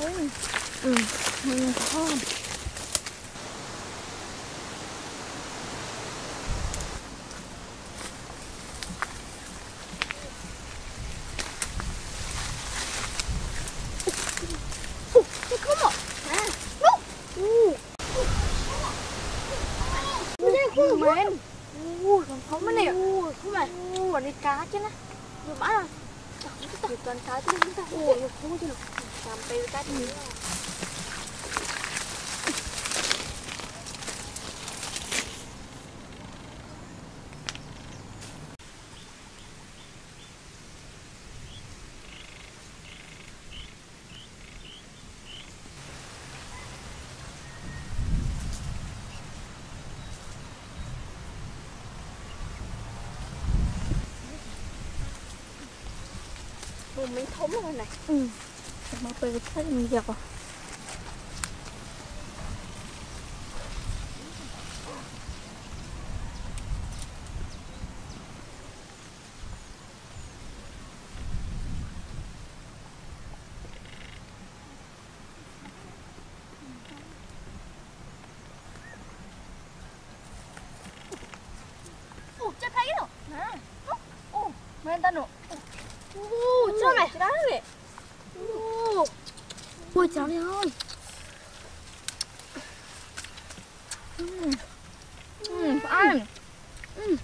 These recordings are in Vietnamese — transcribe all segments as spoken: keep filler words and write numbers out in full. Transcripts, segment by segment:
lấy này. Ừ, mình có không? Mình thấm rồi này. Ừ. Mà bây thấy mình giật rồi. Ủa, chết thấy rồi. Nè. Ủa, mình ta nổ. Ủa, chết này, chết này. Ủa. Ôi cháu đi thôi. Ừ. Ừ, phải ăn. Ừ.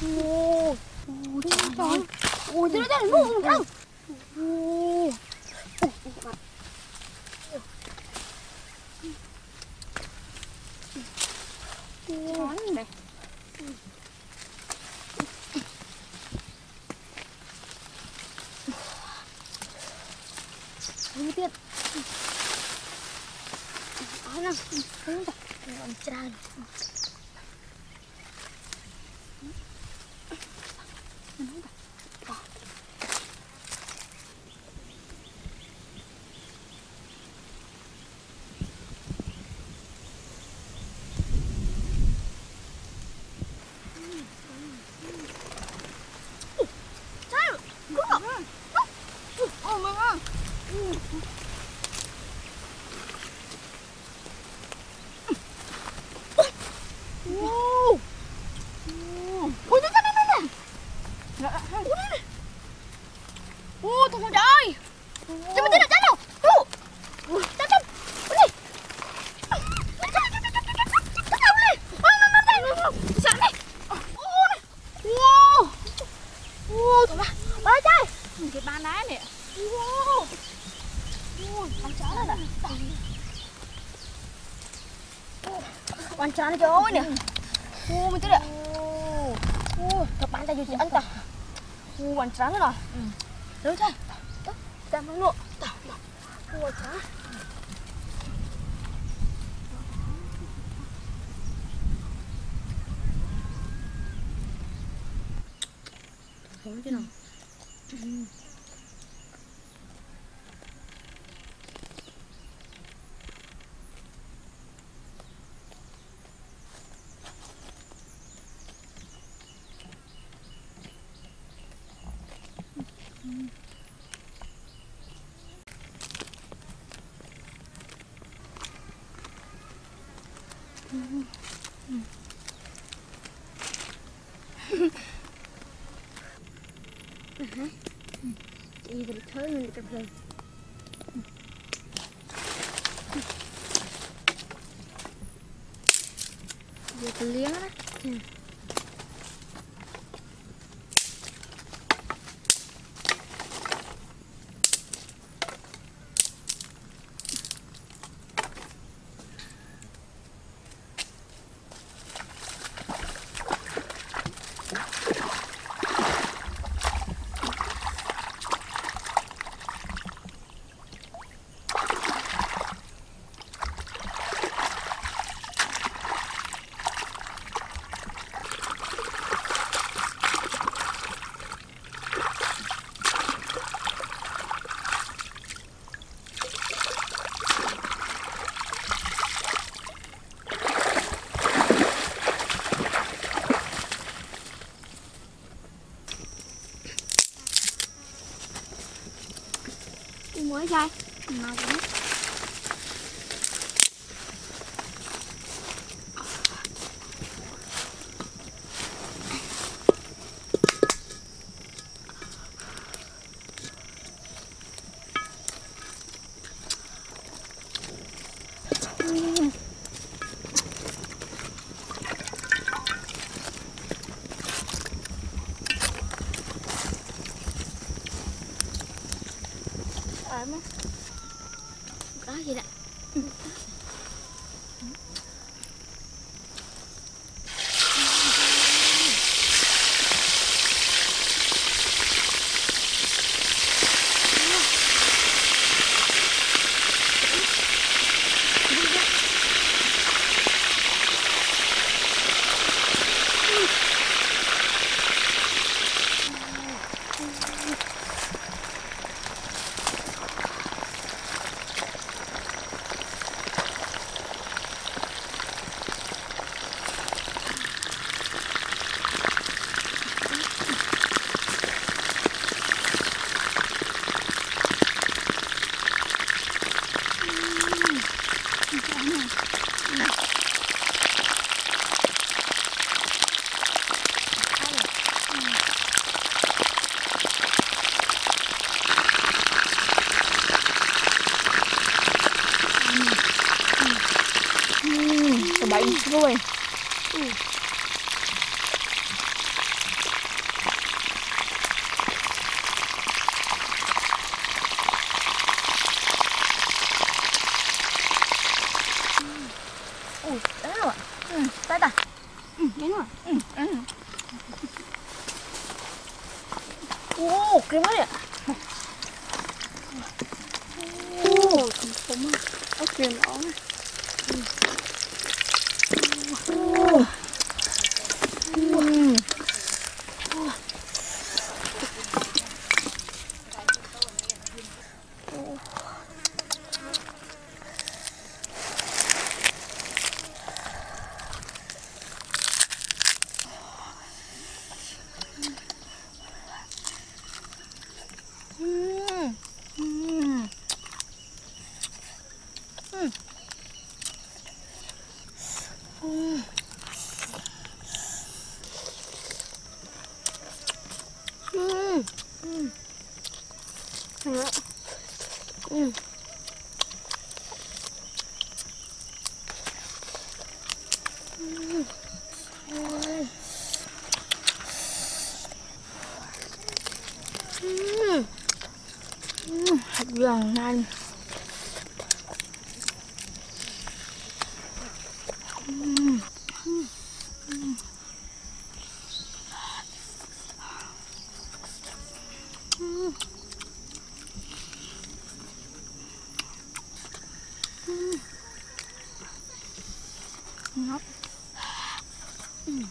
Ủa. Ủa, đi thôi. Ủa, chết này, mụ không. Ủa. Chói này. Đi tiếp. Áo nào, không được. Còn tràn. Chán cho ôi nè. Ô mình tới đây. Ô, các bạn ta vô chị ăn ta. Ô bạn trắng rồi. Ừ. Đúng thế. Tất cả mọi người. Tao mà. Ô trắng. Không chứ nào. Hãy subscribe cho kênh muối ra mà cũng có gì đó. Ừ. Rồi. Ừ. Ừ. Đến rồi. Ừ, tới đây. Ừ, đến rồi. Ừ, đến rồi. Ô, cái mới ạ. Ô, không mà. Nó kìm nó. Ừ. Oh. Mm. Oh. Oh. Mm. Mm. Mm. Mm. Ừ. Ừ. Ôi. Ừ. Ừ. Hạt giòn này. Ngọt. Ừ. Ừ. Ừ.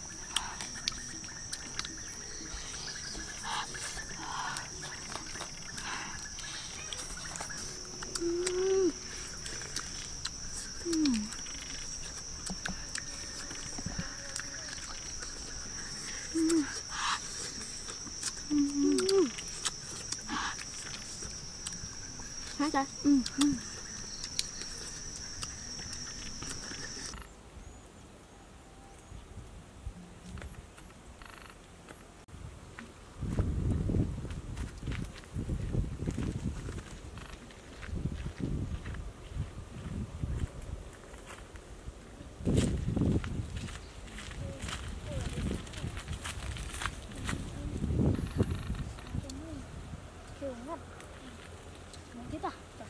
Ừ. Ừ. Hả trời? Ừ. Ừ. Hãy subscribe cho kênh Ghiền Mì Gõ để không bỏ lỡ những video hấp dẫn.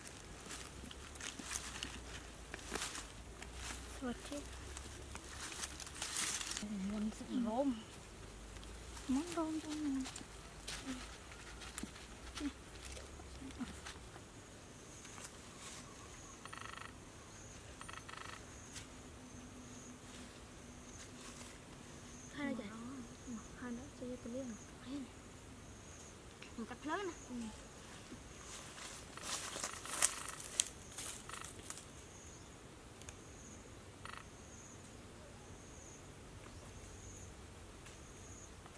ำสวัสดีมันสิลมมันลมจังกัดเพลินนะ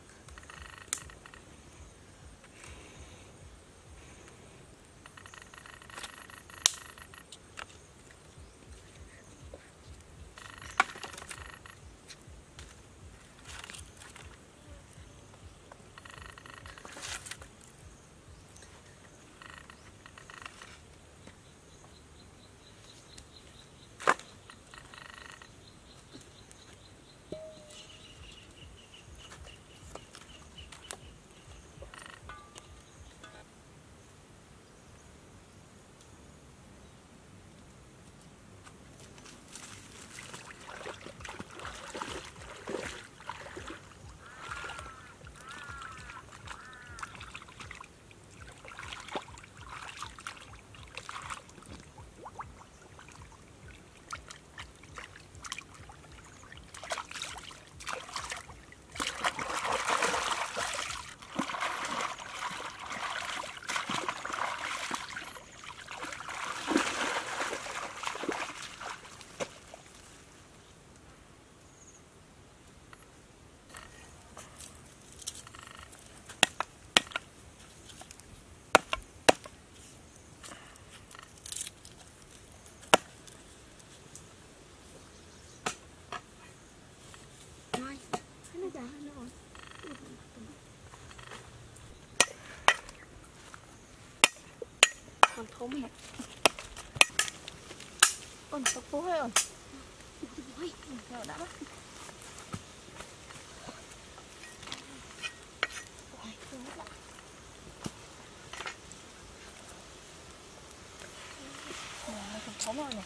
โอ้ยตกปูให้อ่อนโอ้ยเดี๋ยวดับโอ้ยปูเนี่ยปูคล้ายเนี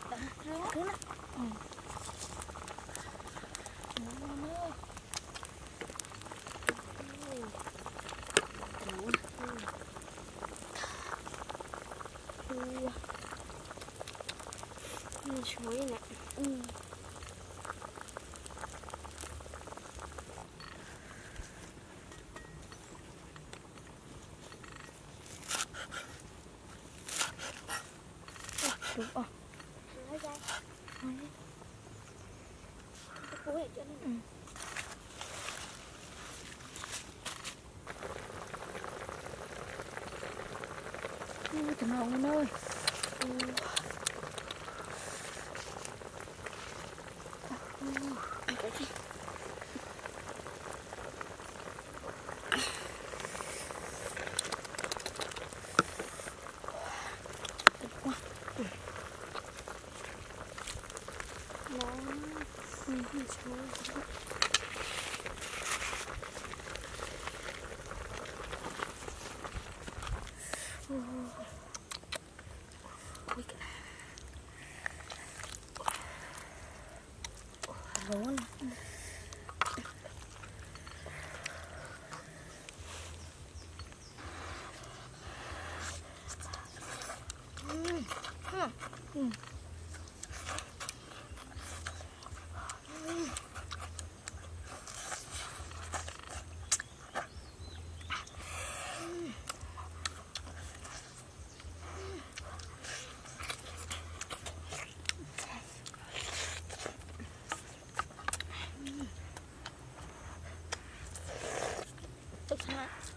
่ยแต่เครือปูน่ะอืมนี่ช่วยเนี่ยอืมดูอ่ะไม่ได้ปูเห็ดจนอืมนี่จะนอนกันเลยอืมอืมไปสิ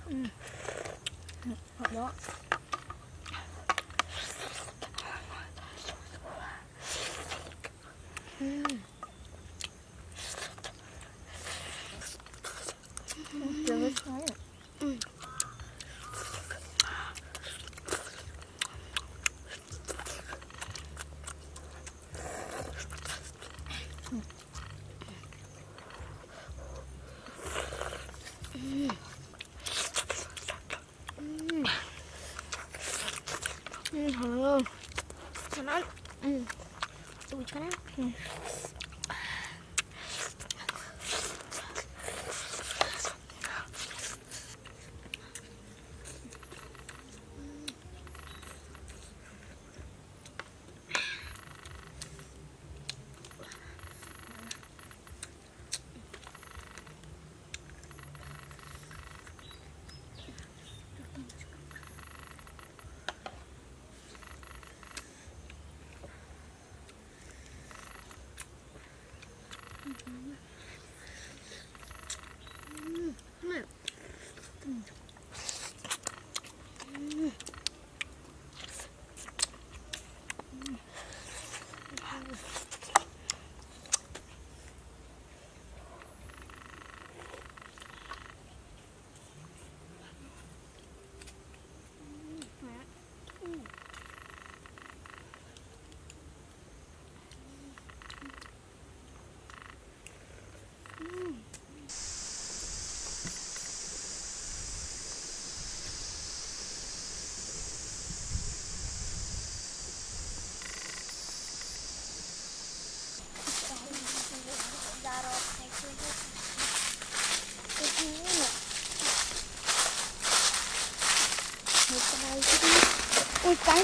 嗯。嗯。Ở đó. Uhm. Uhm. Uhm. Mm. Ui, cắn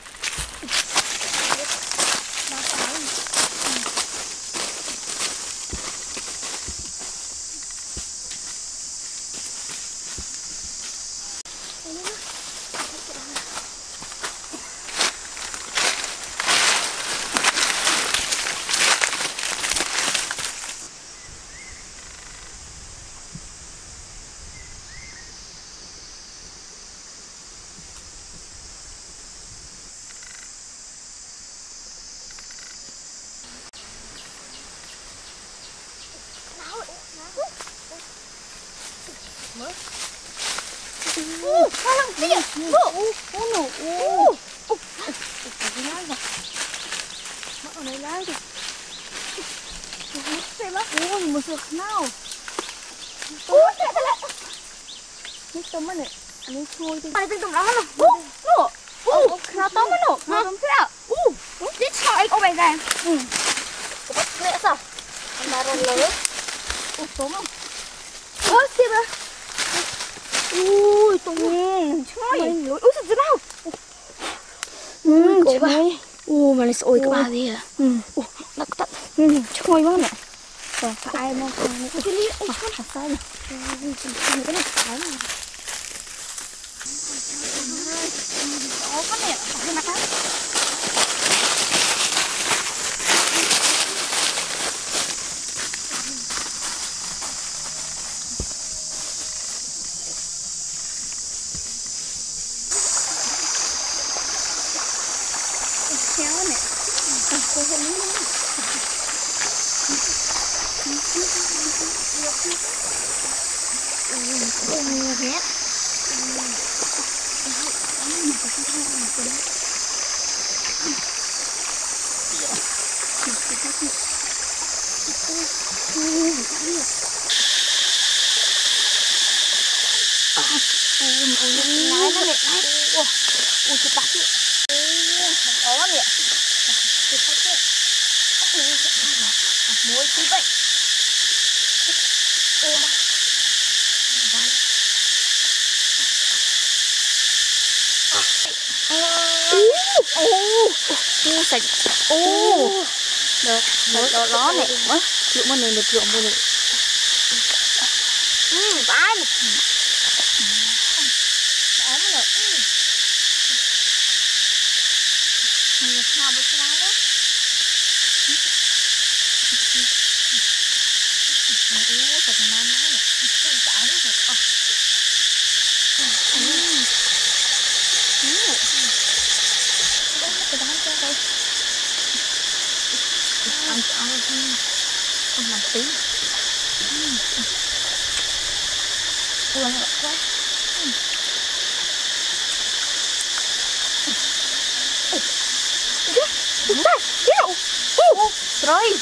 Ôi, các bà gì à? Ừ. Ủa, nó có tận. Ừ, trôi quá mẹ. Rồi, phải ai mà con này. Ôi, cái lý, ôi, con hạt sai này. Cái này cái này. Ôi, con này, con này mặt á. Hello. Ô, mua sạch. Ô, được, nó nó này quá. Rượu món này được rượu món này. Ừ, bái. Ấm rồi. Mình sao bữa sáng đó. Ô, sạch nó nó này. Bái rồi. Ăn ăn ăn làm tí. Ui ăn lọc quá. Rồi.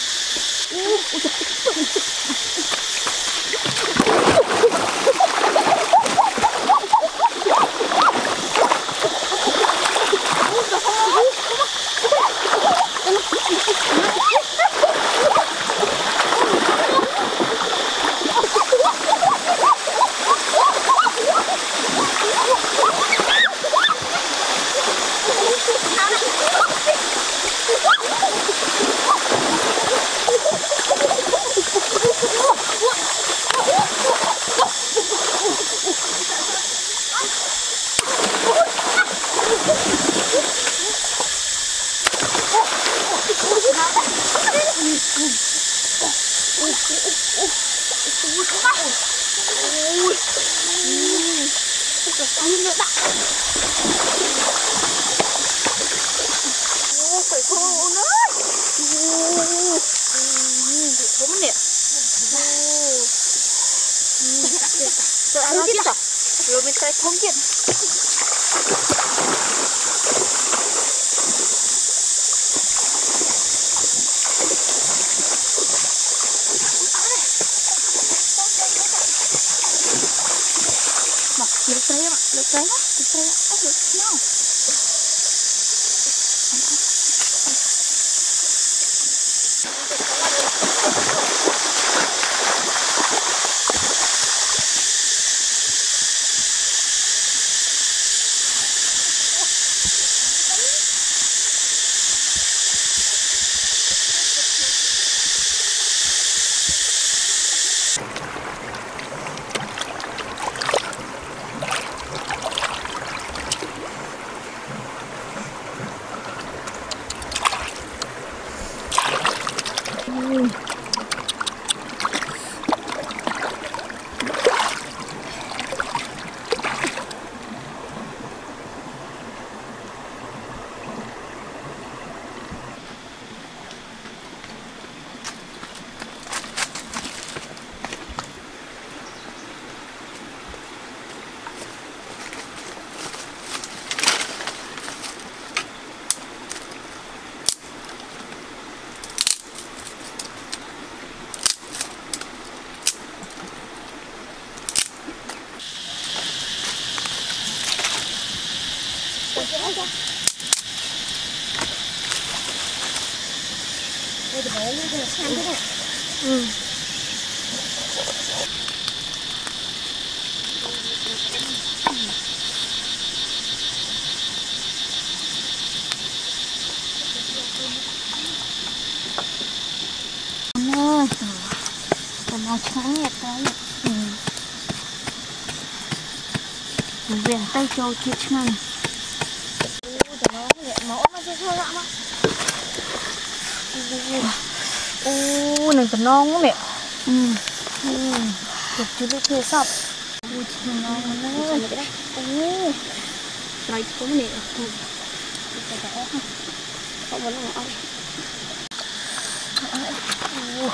Tay cho chuyện này. Ui, nó nhẹ mẫu mà chưa sao lạ mà. Ui, này còn non quá mẹ. Ừ. Ừ. Được chứ lúc kia sọc. Ui, nó non quá. Ui, này có nè. Ui, cái đó không? Không muốn là ông. Ui.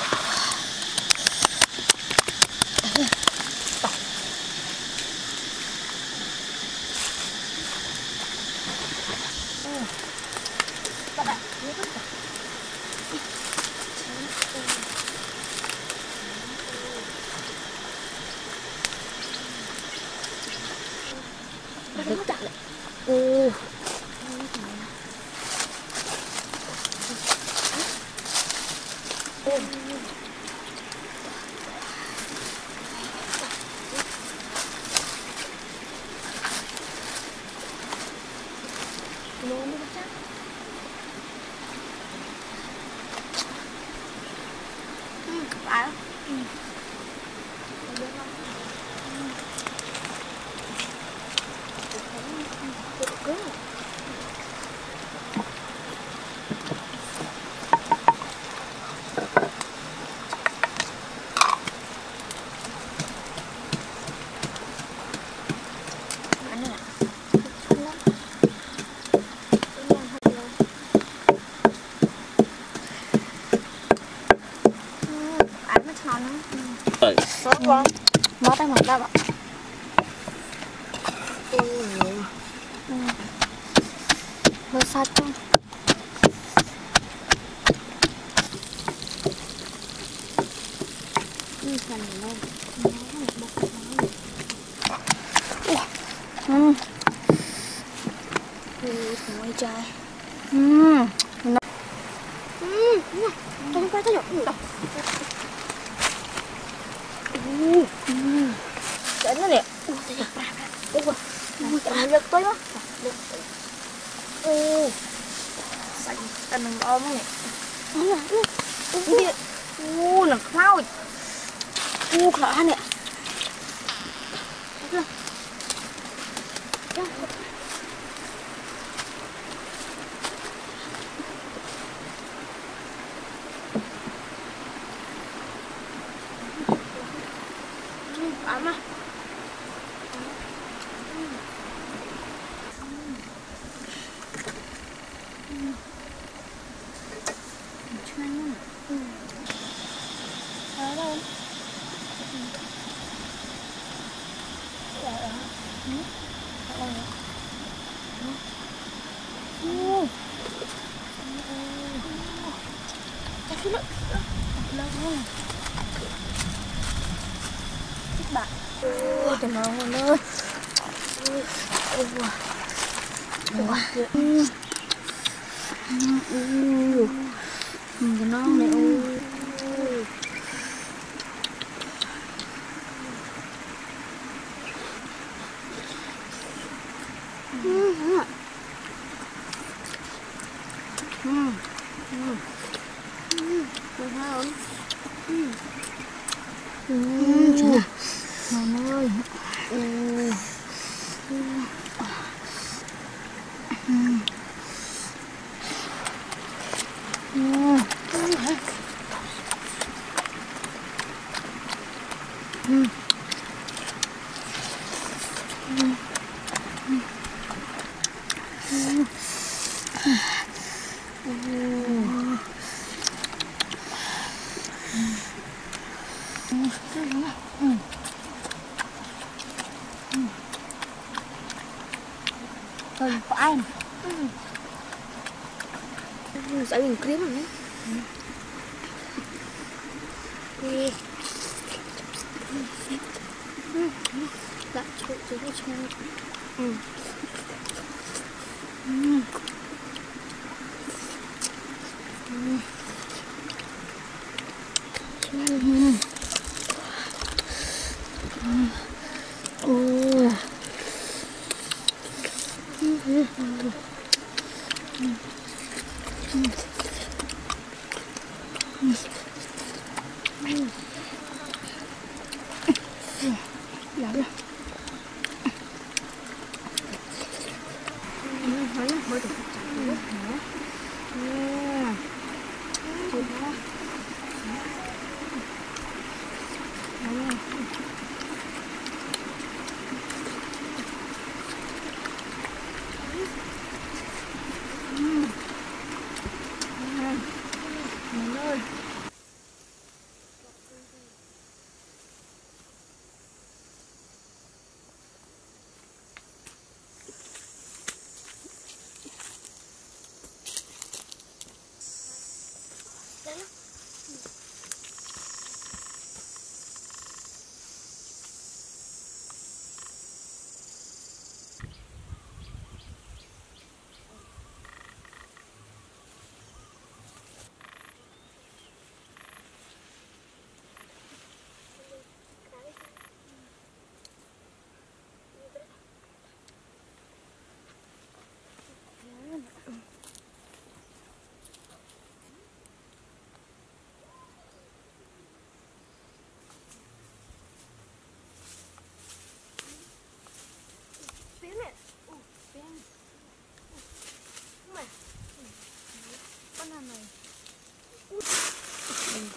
Lô mới chắc. con mất em mất em ạ. Hơi sạch luôn. Ừ, sạch luôn. Ừ. Ừ, môi trai. Ừ. Ừ, không phải cái gì đâu. Ừ. Đến nó nè. Ui, trời ơi. Ui, trời ơi, giật tới quá. Ui. Xanh, anh đừng ôm nó nè. Ui, nó khao. Ui, khá nè. Được rồi. Ama. Trời ơi. Ủa. Ừ. Ừ. Cái non này ôi. Ừ. Ừ. Ừ. Ừ. Mày ơi. Ừ. Ừ. Ừ. Ừ. Ừ. Của anh. Ừ. Dạy mình kiếm rồi đấy. Ừ. Ừ. Đã trộn cho nó cho. Ừ. Ừ.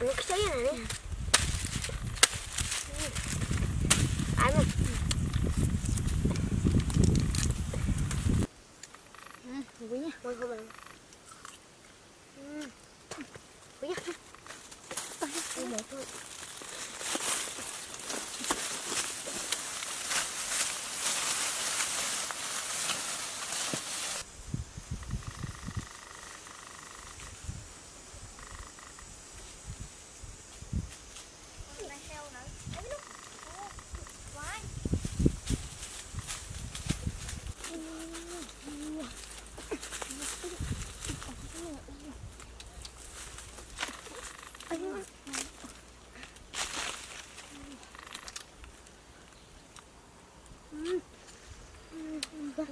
Nó cái xí này nè Ăn một Quý nha Mời cô bạn Quý nha Quý nha Hãy subscribe cho kênh Ghiền Mì Gõ Để không bỏ lỡ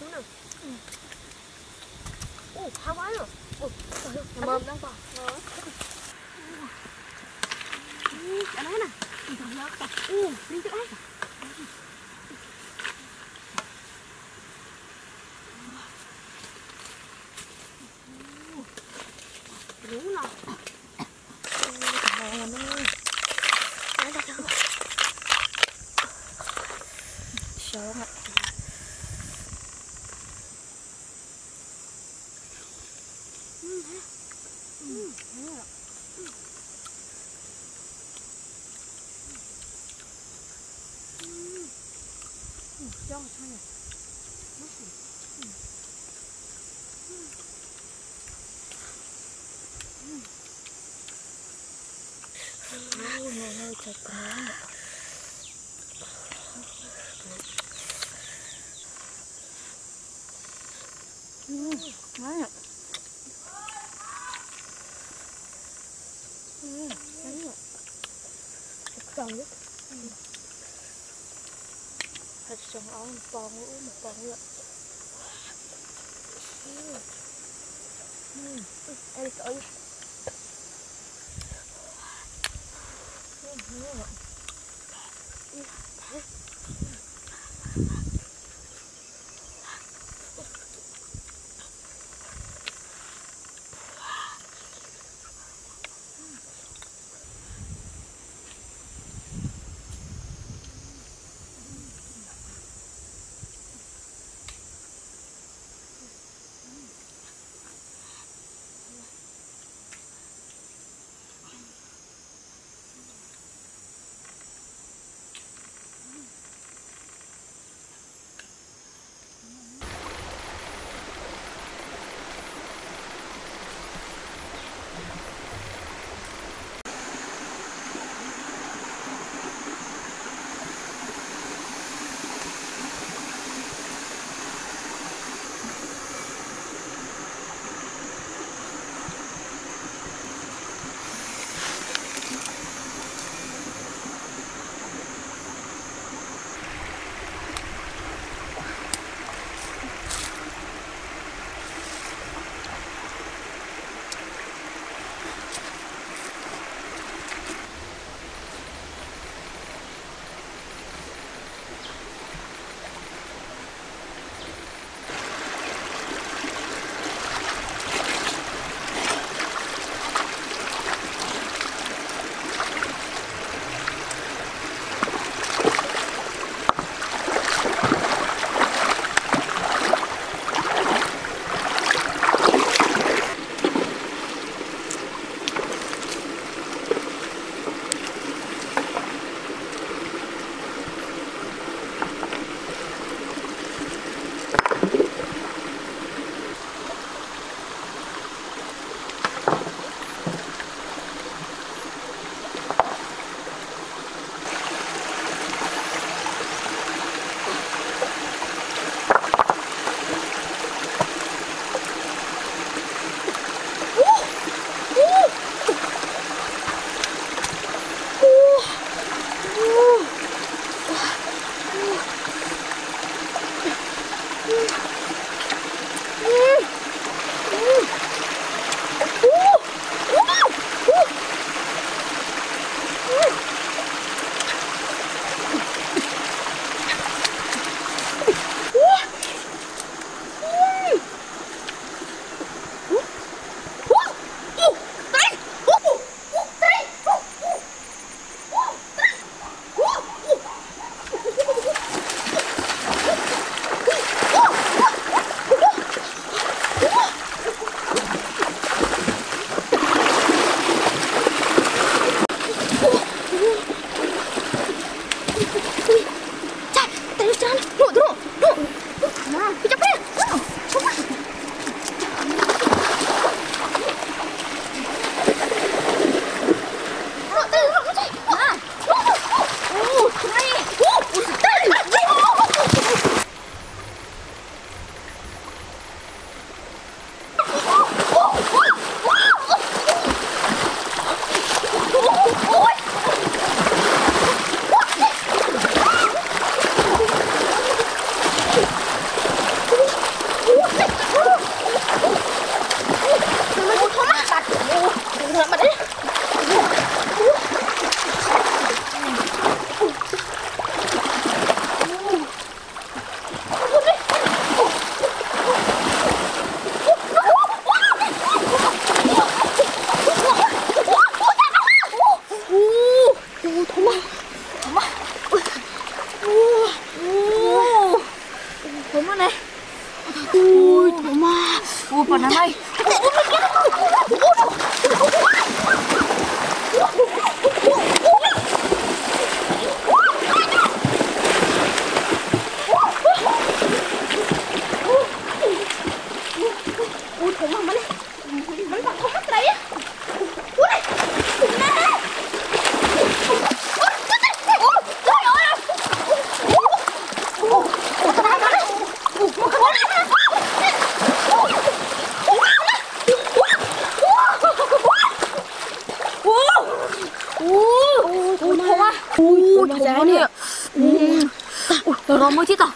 Xuống nào. Ủa, hao quá rồi. Ủa, mơm đang còn. Cái này nè. Ủa, đi chỗ ấy. Đúng rồi. Trời ơi. Sướng ạ. Ừ. Ừ. Ừ. Ừ. Trời ơi. Ừ, đấy ạ. Ừ, đấy ạ. Còn nữa. Thật sẵn áo một con nữa, một con nữa. Ừ. Ừ, em cởi. Hãy subscribe cho kênh Ghiền Mì Gõ อู้ท้องอ่ะอู้ท้องเนี่ยอืมเดี๋ยวรอมือที่ต่อ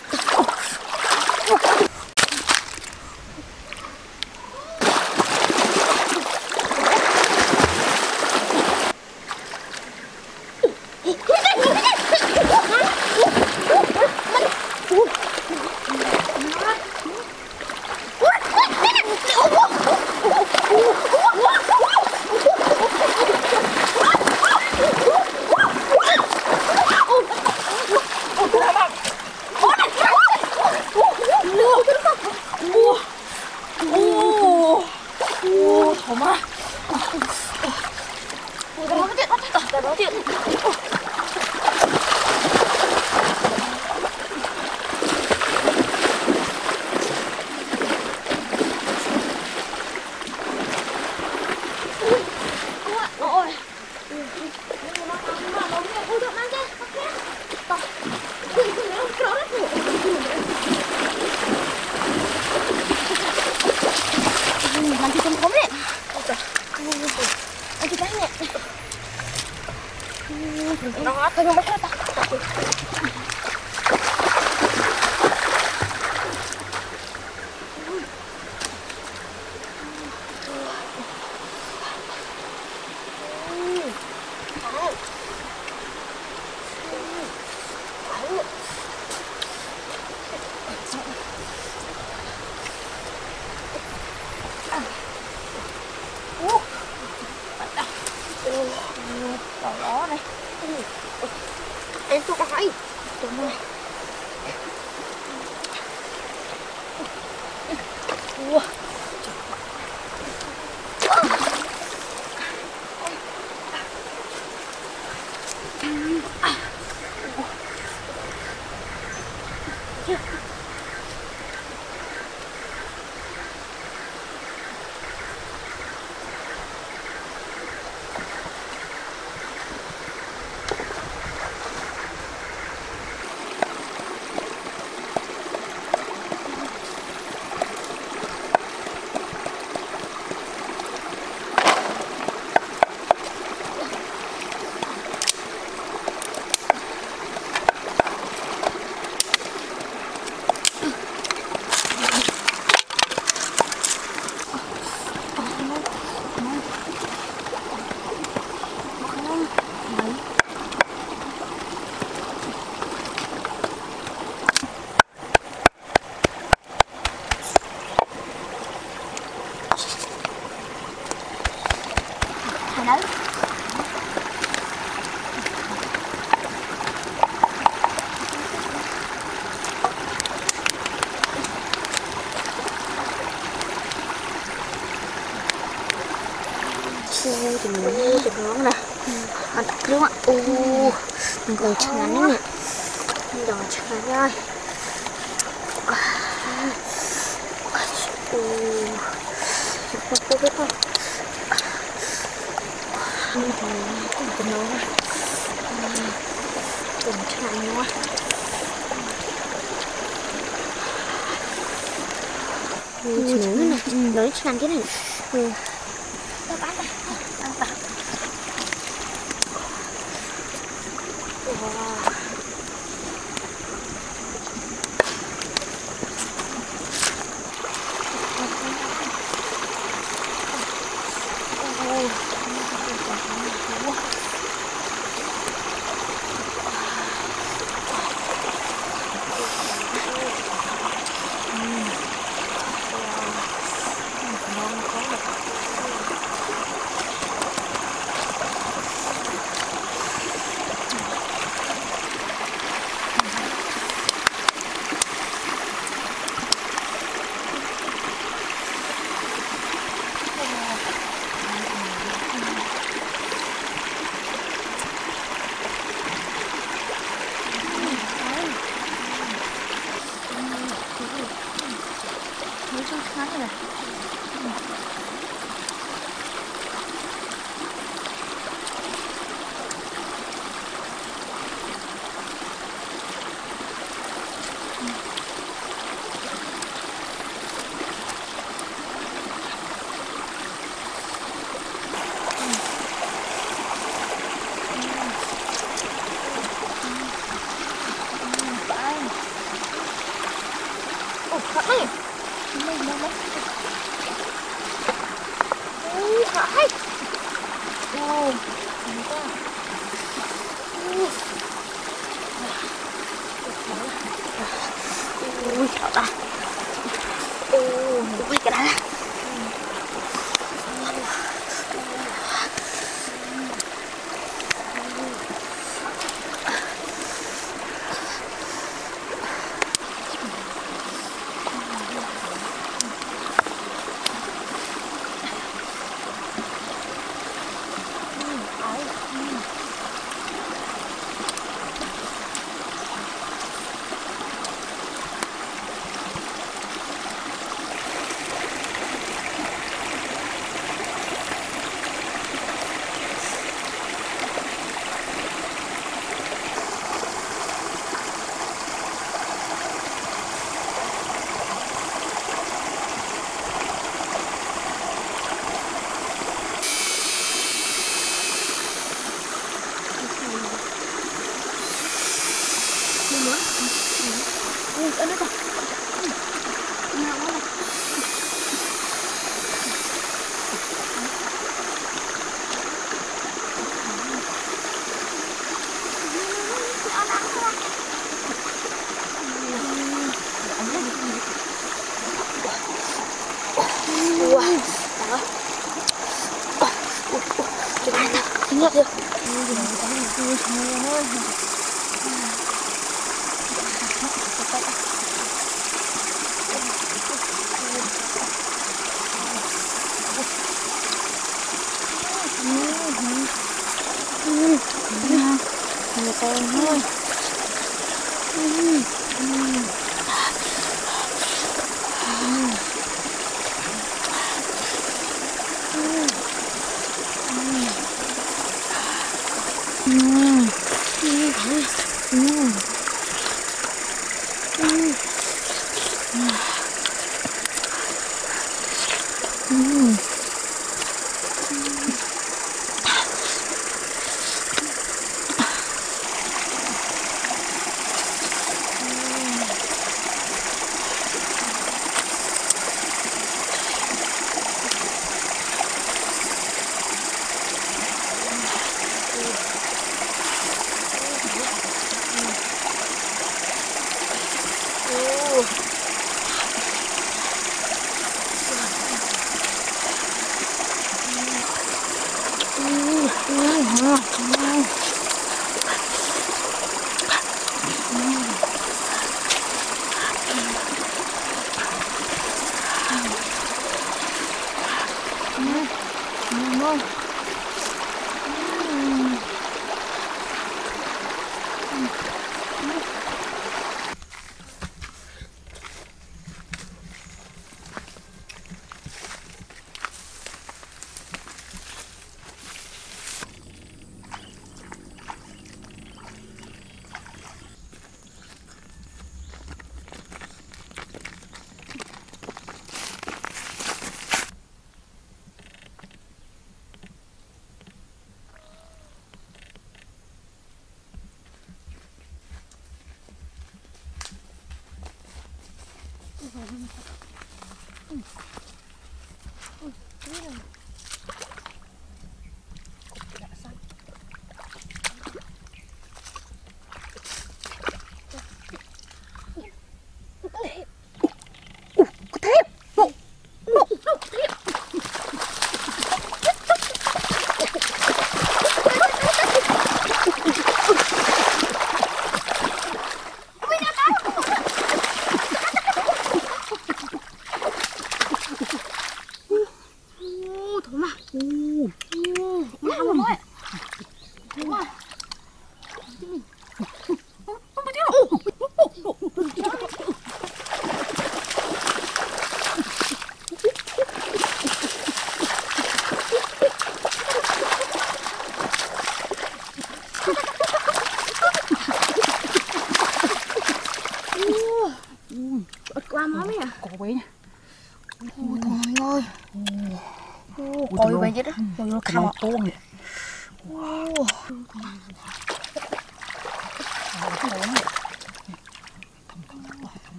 Đừng chán nhỉ, đừng chán ơi. Ồ, chụp tôi cái con. Đừng chán nữa, đừng chán nữa. Chán nữa, đừng chán cái này. Tôi bắt này, tôi bắt. Wow. Hãy subscribe cho kênh Ghiền Mì Gõ để không bỏ lỡ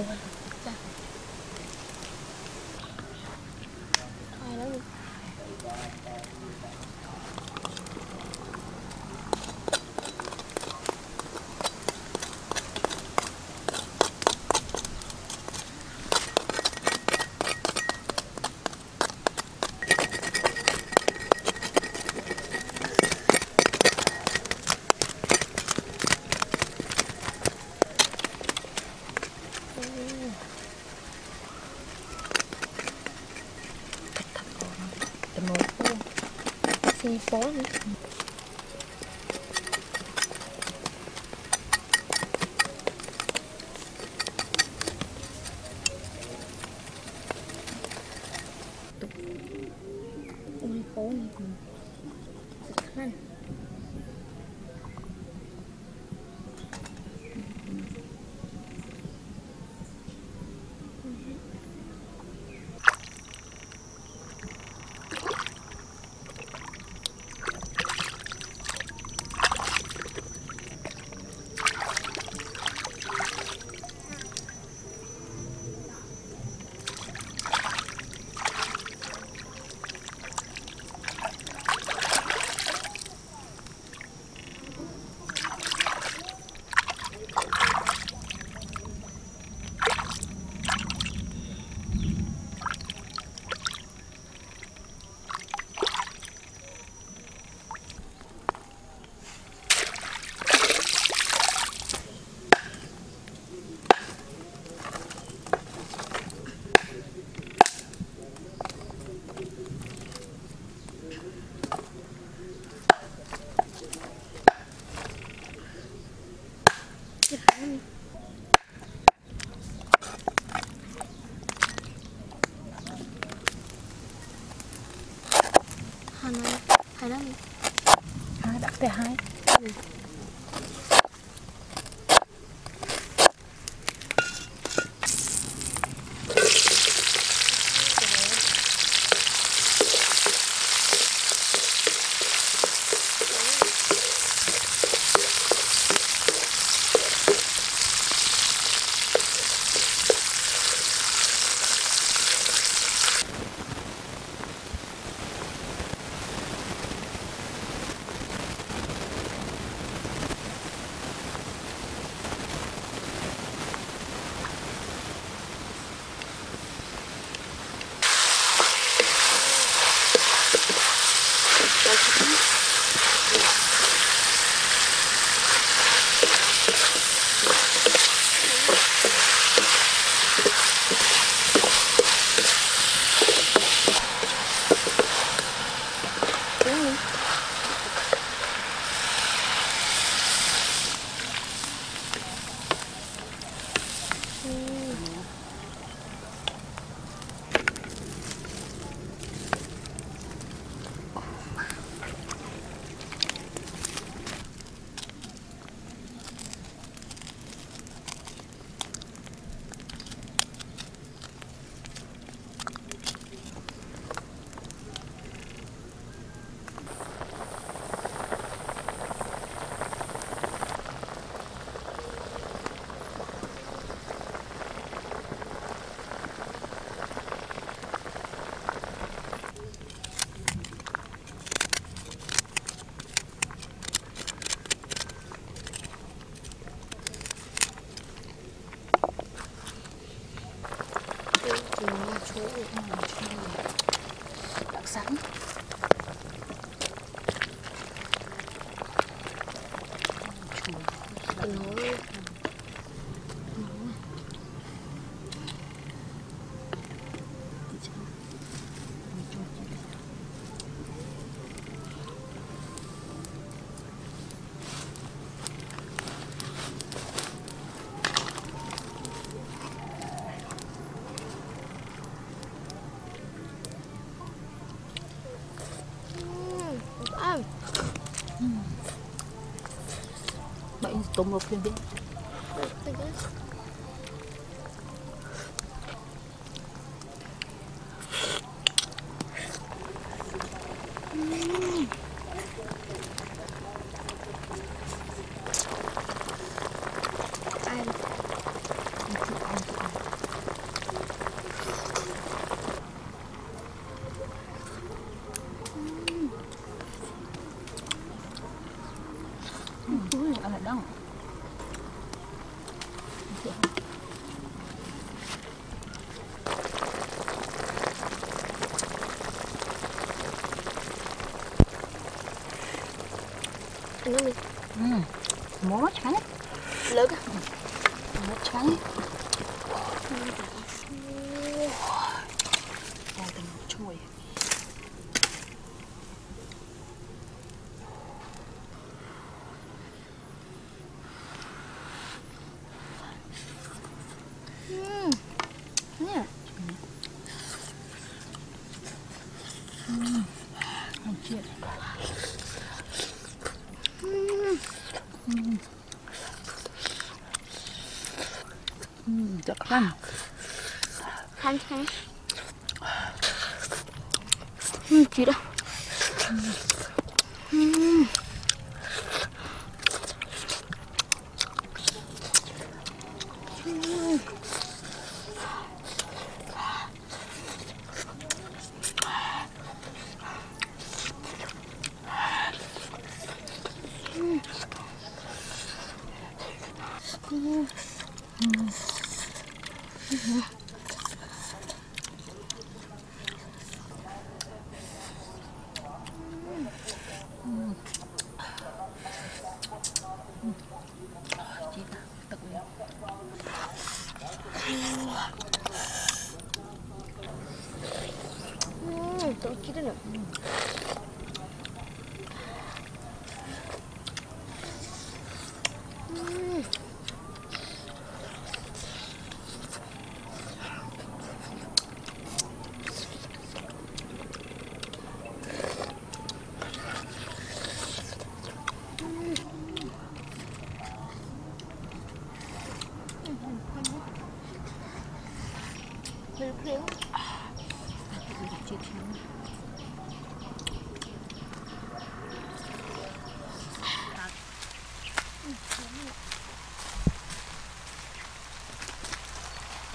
จ้ะไปแล้วBón ui khổ này khăn để hai ừ. Tôm một lên đi. Ai? Yummy. Mm. More trying. Look. More trying. Đang từng chuối. Mm. Yeah. Mm. Oh, shit. Được lắm. Khăn khăn. Ừ, chị đâu. Ừ.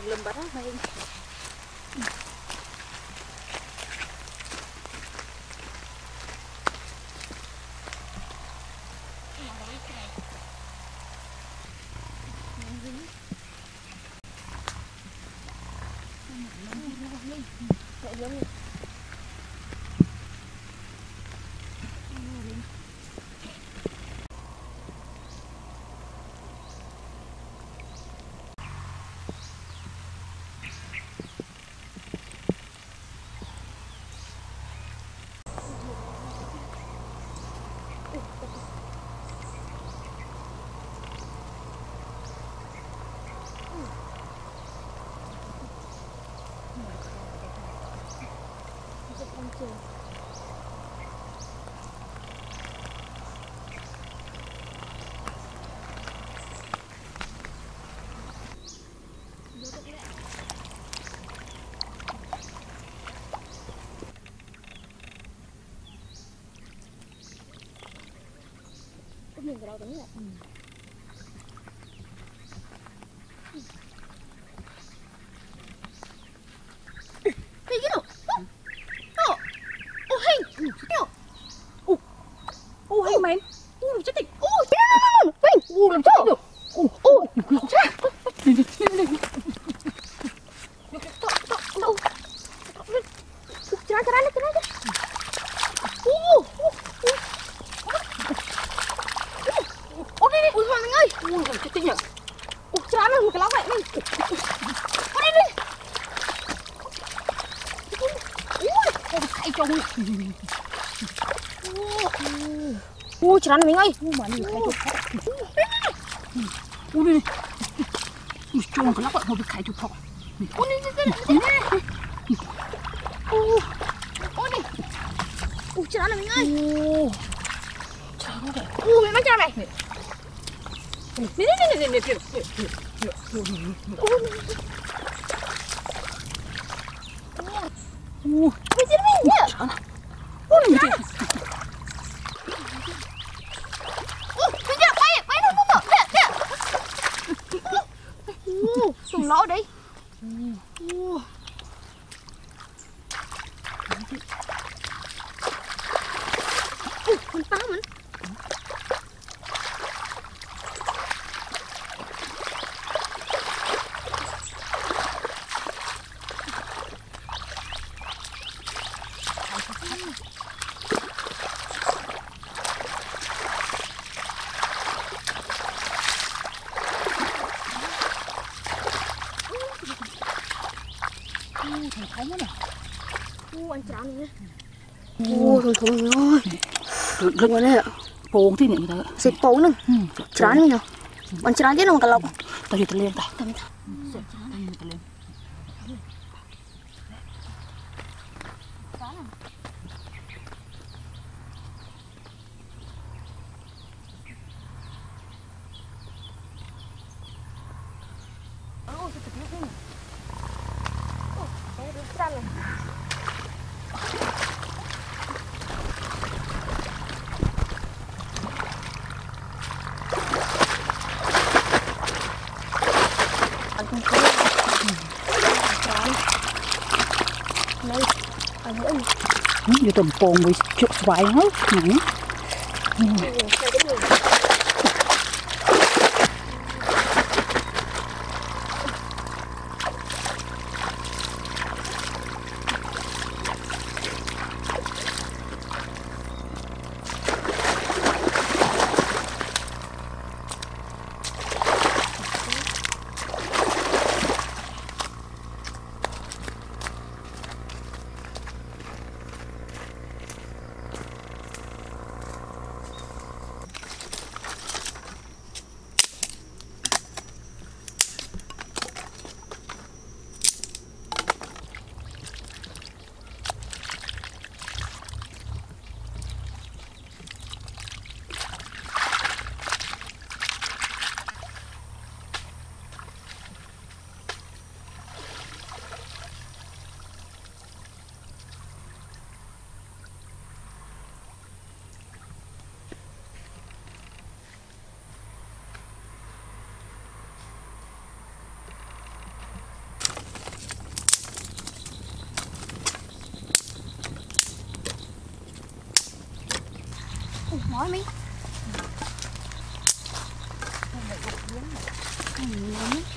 Lùm bánh hết em. Mình vào đúng rồi. Thấy cái đâu? Ô, ô hình, đâu? Ô, ô hình mày, ô làm chết tịch, ô, hình, ô làm chết được, ô, ô, chết. Ui, chị ăn mình ơi. Ui, mà mình phải chụp khóc. Ui, trông cái lắc bọn, mình phải chụp khóc. Ui, chị ăn mình ơi. Ui, mình mắc ra mày. Ui, ui, ui, ui, ui, ui, ui, ui, ui, lỗ đi. Ủa. Mình phá mình. thùng thúng này, u anh chán này, u thùng thúng này thôi, rực lên đấy ạ, bông thì này đấy, xịt bông nữa, chán này nhở, anh chán chết luôn cả lộc, tao đi tao lên tao, tao đi tao, tao đi tao lên. Như tầm bồn với chuột xoáy hết nhỉ. Mỏi mi. Hãy subscribe cho kênh Ghiền Mì Gõ để không bỏ lỡ Hãy subscribe cho kênh Ghiền Mì Gõ để không bỏ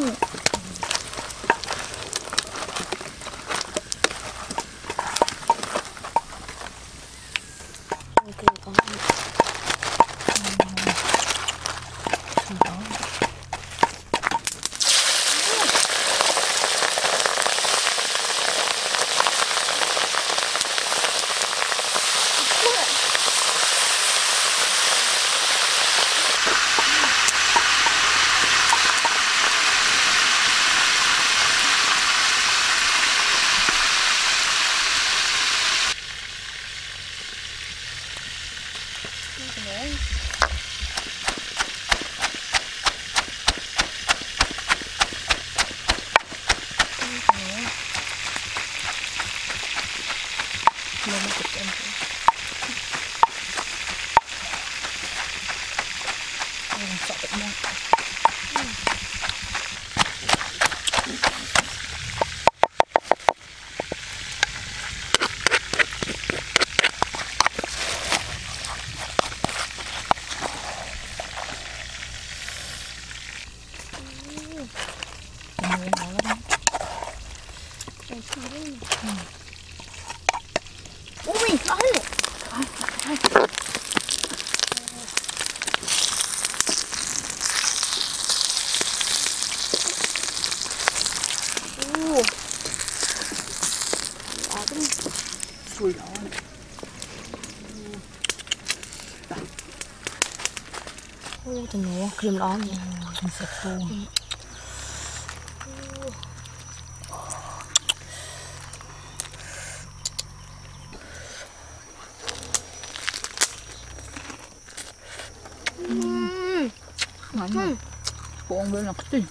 lỡ Ui, alle! Oh! Schuld auch. Ôi trời mẹ, kìm ló vậy mình sạch luôn. Nói nè, buồn lên là cái gì?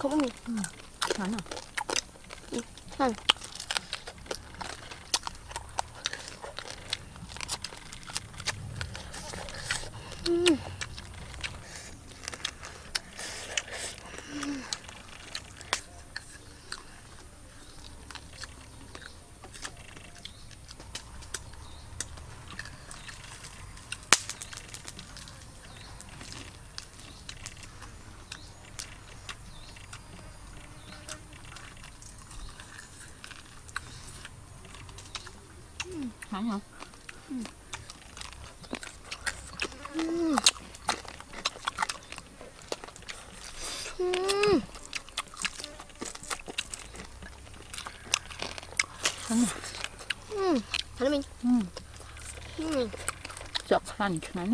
Không có gì chán à? Ừ, chán hả hả? Ừ. Ừ. Ừ. Ừ. Thấy mình. Ừ. Ừ. Giọt lành cho nó.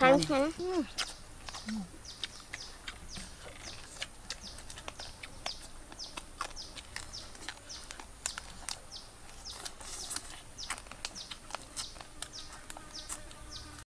Hãy subscribe cho kênh Ghiền Mì Gõ để không bỏ lỡ những video hấp dẫn.